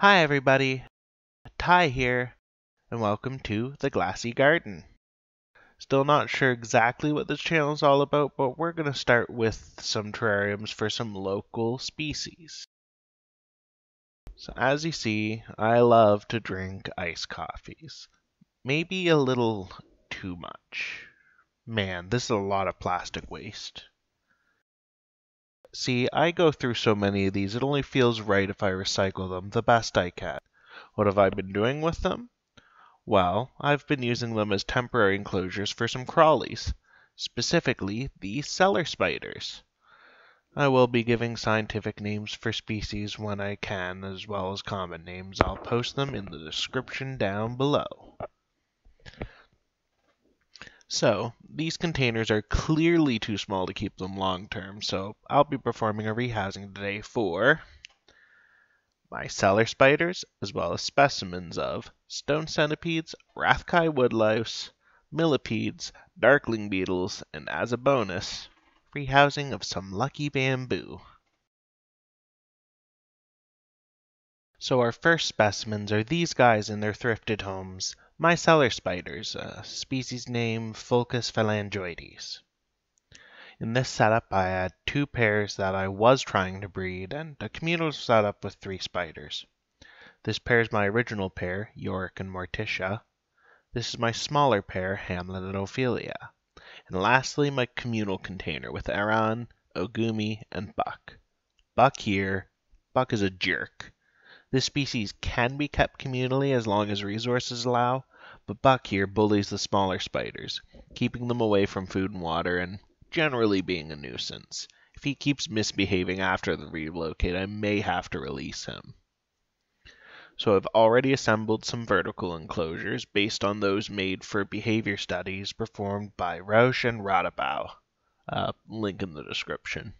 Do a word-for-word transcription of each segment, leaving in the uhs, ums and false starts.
Hi everybody, Ty here, and welcome to the Glassy Garden. Still not sure exactly what this channel is all about, but we're going to start with some terrariums for some local species. So as you see, I love to drink iced coffees. Maybe a little too much. Man, this is a lot of plastic waste. See, I go through so many of these, it only feels right if I recycle them the best I can. What have I been doing with them? Well, I've been using them as temporary enclosures for some crawlies, specifically the cellar spiders. I will be giving scientific names for species when I can, as well as common names. I'll post them in the description down below. So, these containers are clearly too small to keep them long-term, so I'll be performing a rehousing today for my cellar spiders, as well as specimens of stone centipedes, rathkii woodlouse, millipedes, darkling beetles, and as a bonus, rehousing of some lucky bamboo. So our first specimens are these guys in their thrifted homes, my cellar spiders, a species name Pholcus phalangoides. In this setup I had two pairs that I was trying to breed and a communal setup with three spiders. This pair is my original pair, Yorick and Morticia. This is my smaller pair, Hamlet and Ophelia. And lastly my communal container with Aaron, Ogumi, and Buck. Buck here. Buck is a jerk. This species can be kept communally as long as resources allow, but Buck here bullies the smaller spiders, keeping them away from food and water and generally being a nuisance. If he keeps misbehaving after the relocate, I may have to release him. So I've already assembled some vertical enclosures based on those made for behavior studies performed by Roush and Radabaugh. Uh, link in the description.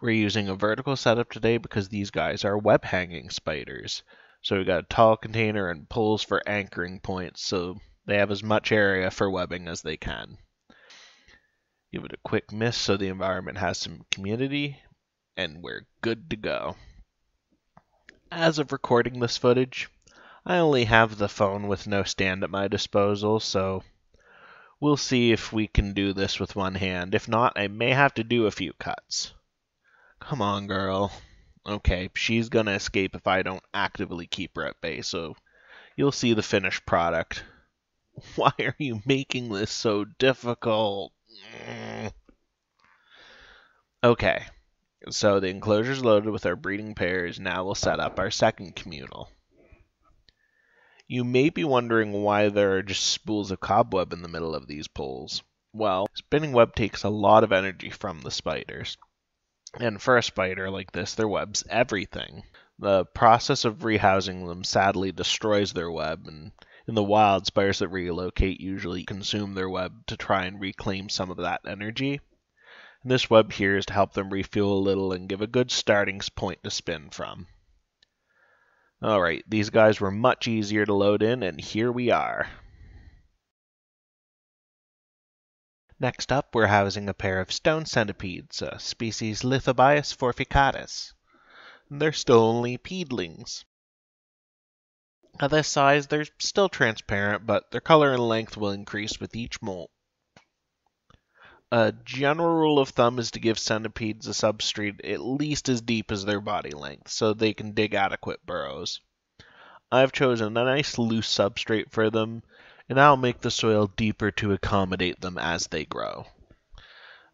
We're using a vertical setup today because these guys are web-hanging spiders. So we've got a tall container and poles for anchoring points, so they have as much area for webbing as they can. Give it a quick miss so the environment has some community, and we're good to go. As of recording this footage, I only have the phone with no stand at my disposal, so we'll see if we can do this with one hand. If not, I may have to do a few cuts. Come on, girl. Okay, she's gonna escape if I don't actively keep her at bay, so you'll see the finished product. Why are you making this so difficult? Okay, so the enclosure's loaded with our breeding pairs. Now we'll set up our second communal. You may be wondering why there are just spools of cobweb in the middle of these poles. Well, spinning web takes a lot of energy from the spiders. And for a spider like this, their web's everything. The process of rehousing them sadly destroys their web, and in the wild, spiders that relocate usually consume their web to try and reclaim some of that energy. And this web here is to help them refuel a little and give a good starting point to spin from. Alright, these guys were much easier to load in, and here we are. Next up, we're housing a pair of stone centipedes, a species Lithobius forficatus. They're still only seedlings. At this size, they're still transparent, but their color and length will increase with each molt. A general rule of thumb is to give centipedes a substrate at least as deep as their body length, so they can dig adequate burrows. I've chosen a nice loose substrate for them, and I'll make the soil deeper to accommodate them as they grow.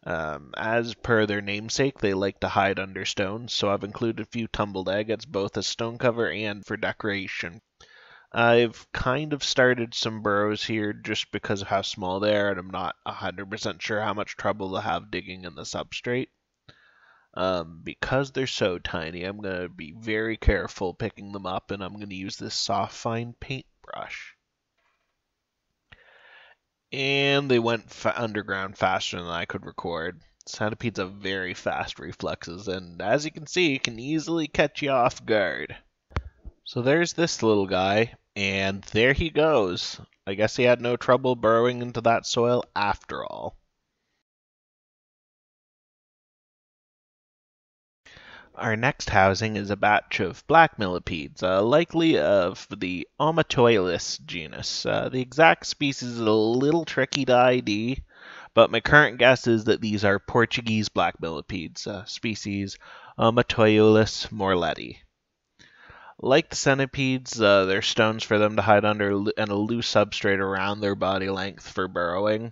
Um, as per their namesake, they like to hide under stone, so I've included a few tumbled agates both as stone cover and for decoration. I've kind of started some burrows here just because of how small they are, and I'm not one hundred percent sure how much trouble they'll have digging in the substrate. Um, because they're so tiny, I'm going to be very careful picking them up, and I'm going to use this soft, fine paintbrush. And they went fa underground faster than I could record. Centipedes have very fast reflexes, and as you can see, can easily catch you off guard. So there's this little guy, and there he goes. I guess he had no trouble burrowing into that soil after all. Our next housing is a batch of black millipedes, uh, likely of the Ommatoiulus genus. Uh, the exact species is a little tricky to I D, but my current guess is that these are Portuguese black millipedes, uh, species Ommatoiulus moreletii. Like the centipedes, uh, there's stones for them to hide under and a loose substrate around their body length for burrowing.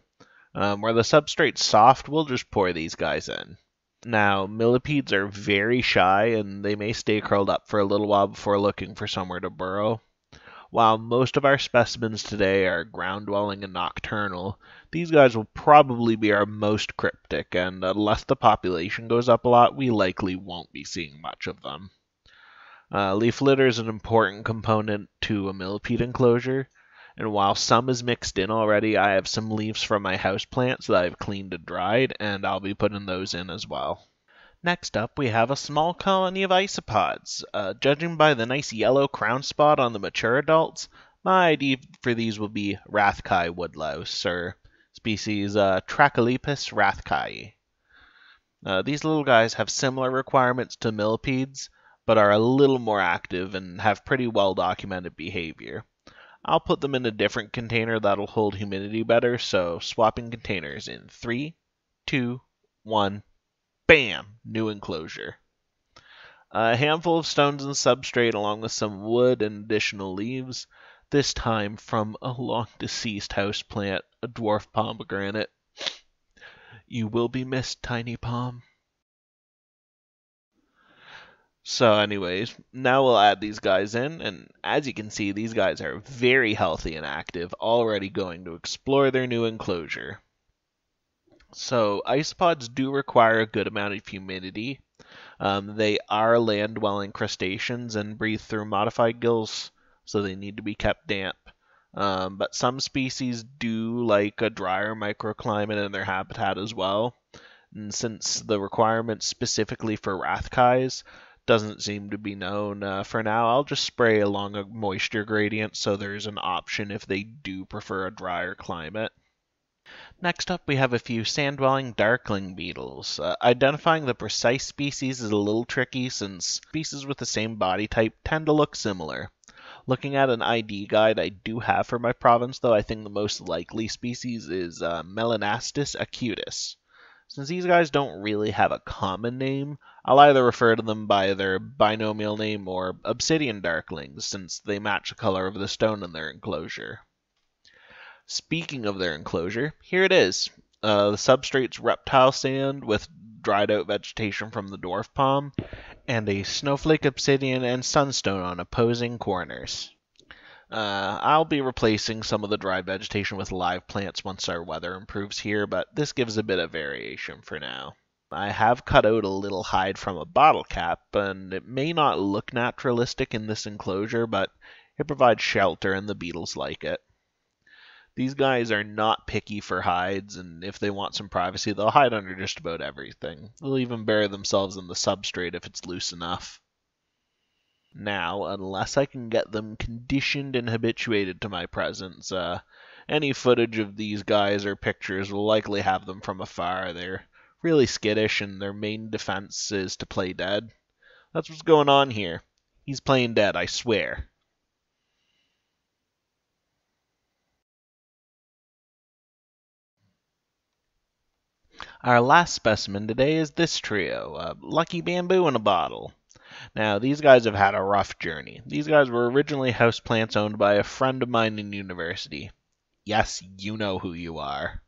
Um, where the substrate's soft, we'll just pour these guys in. Now, millipedes are very shy, and they may stay curled up for a little while before looking for somewhere to burrow. While most of our specimens today are ground-dwelling and nocturnal, these guys will probably be our most cryptic, and unless the population goes up a lot, we likely won't be seeing much of them. Uh, leaf litter is an important component to a millipede enclosure, and while some is mixed in already, I have some leaves from my houseplants that I've cleaned and dried, and I'll be putting those in as well. Next up, we have a small colony of isopods. Uh, judging by the nice yellow crown spot on the mature adults, my I D for these will be Rathkii woodlouse, or species uh, Trachelipus rathkii. Uh, these little guys have similar requirements to millipedes, but are a little more active and have pretty well-documented behavior. I'll put them in a different container that'll hold humidity better, so swapping containers in three, two, one, bam! New enclosure. A handful of stones and substrate along with some wood and additional leaves, this time from a long-deceased houseplant, a dwarf pomegranate. You will be missed, Tiny Palm. So anyways, now we'll add these guys in, and as you can see, these guys are very healthy and active, already going to explore their new enclosure. So isopods do require a good amount of humidity. Um, they are land-dwelling crustaceans and breathe through modified gills, so they need to be kept damp. Um, but some species do like a drier microclimate in their habitat as well. And since the requirements specifically for rathkiis doesn't seem to be known uh, for now, I'll just spray along a moisture gradient so there's an option if they do prefer a drier climate. Next up, we have a few sand-dwelling darkling beetles. Uh, identifying the precise species is a little tricky since species with the same body type tend to look similar. Looking at an I D guide I do have for my province, though, I think the most likely species is uh, Melanastus acutus. Since these guys don't really have a common name, I'll either refer to them by their binomial name or Obsidian Darklings, since they match the color of the stone in their enclosure. Speaking of their enclosure, here it is. Uh, the substrate's reptile sand with dried out vegetation from the dwarf palm, and a snowflake obsidian and sunstone on opposing corners. Uh, I'll be replacing some of the dry vegetation with live plants once our weather improves here, but this gives a bit of variation for now. I have cut out a little hide from a bottle cap, and it may not look naturalistic in this enclosure, but it provides shelter and the beetles like it. These guys are not picky for hides, and if they want some privacy, they'll hide under just about everything. They'll even bury themselves in the substrate if it's loose enough. Now, unless I can get them conditioned and habituated to my presence, uh, any footage of these guys or pictures will likely have them from afar. They're really skittish, and their main defense is to play dead. That's what's going on here. He's playing dead, I swear. Our last specimen today is this trio, uh, Lucky Bamboo in a Bottle. Now, these guys have had a rough journey. These guys were originally houseplants owned by a friend of mine in university. Yes, you know who you are.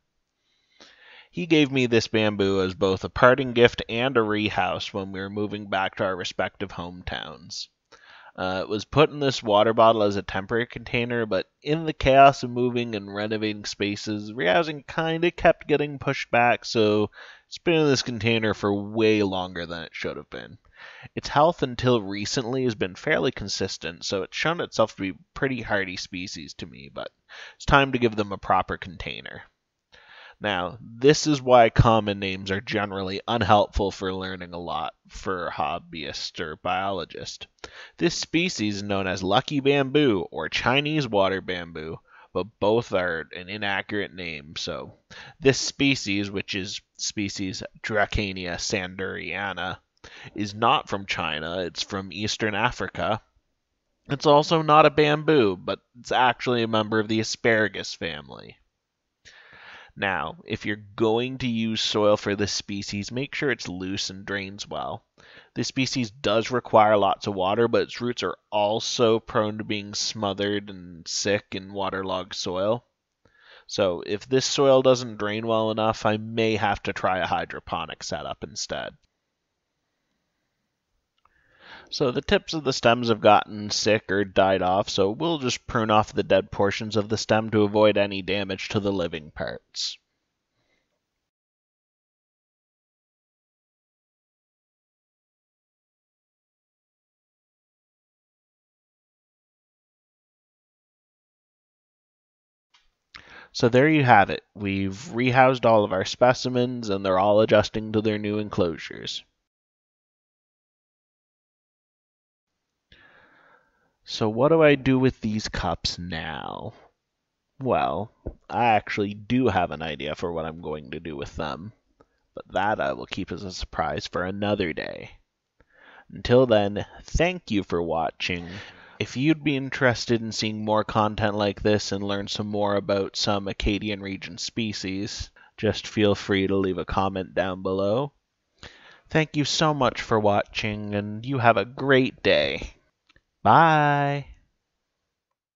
He gave me this bamboo as both a parting gift and a rehouse when we were moving back to our respective hometowns. Uh, it was put in this water bottle as a temporary container, but in the chaos of moving and renovating spaces, rehousing kinda kept getting pushed back, so it's been in this container for way longer than it should have been. Its health until recently has been fairly consistent, so it's shown itself to be a pretty hardy species to me, but it's time to give them a proper container. Now, this is why common names are generally unhelpful for learning a lot for hobbyists or biologists. This species is known as lucky bamboo or Chinese water bamboo, but both are an inaccurate name, so this species, which is species Dracaena sanderiana, is not from China. It's from Eastern Africa. It's also not a bamboo, but it's actually a member of the asparagus family. Now, if you're going to use soil for this species, make sure it's loose and drains well. This species does require lots of water, but its roots are also prone to being smothered and sick in waterlogged soil. So if this soil doesn't drain well enough, I may have to try a hydroponic setup instead. So the tips of the stems have gotten sick or died off, so we'll just prune off the dead portions of the stem to avoid any damage to the living parts. So there you have it. We've rehoused all of our specimens, and they're all adjusting to their new enclosures. So what do I do with these cups now? Well, I actually do have an idea for what I'm going to do with them, but that I will keep as a surprise for another day. Until then, thank you for watching. If you'd be interested in seeing more content like this and learn some more about some Acadian region species, just feel free to leave a comment down below. Thank you so much for watching, and you have a great day. Bye.